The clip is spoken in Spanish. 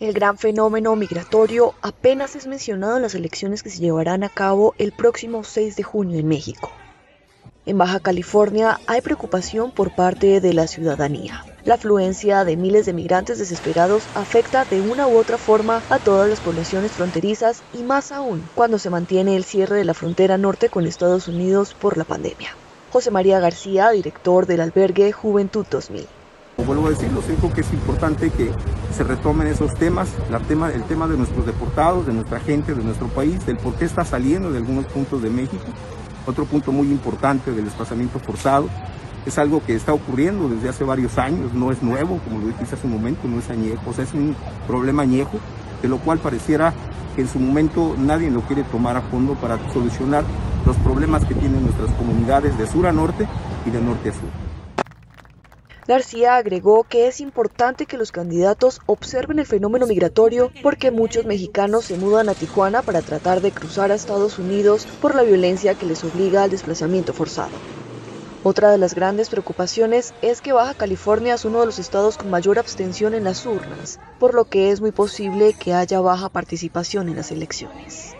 El gran fenómeno migratorio apenas es mencionado en las elecciones que se llevarán a cabo el próximo 6 de junio en México. En Baja California hay preocupación por parte de la ciudadanía. La afluencia de miles de migrantes desesperados afecta de una u otra forma a todas las poblaciones fronterizas y más aún cuando se mantiene el cierre de la frontera norte con Estados Unidos por la pandemia. José María García, director del albergue Juventud 2000. Vuelvo a decirlo, creo que es importante que se retomen esos temas, el tema de nuestros deportados, de nuestra gente, de nuestro país, del por qué está saliendo de algunos puntos de México. Otro punto muy importante del desplazamiento forzado, es algo que está ocurriendo desde hace varios años, no es nuevo, como lo dije hace un momento, no es añejo, o sea, es un problema añejo, de lo cual pareciera que en su momento nadie lo quiere tomar a fondo para solucionar los problemas que tienen nuestras comunidades de sur a norte y de norte a sur. García agregó que es importante que los candidatos observen el fenómeno migratorio porque muchos mexicanos se mudan a Tijuana para tratar de cruzar a Estados Unidos por la violencia que les obliga al desplazamiento forzado. Otra de las grandes preocupaciones es que Baja California es uno de los estados con mayor abstención en las urnas, por lo que es muy posible que haya baja participación en las elecciones.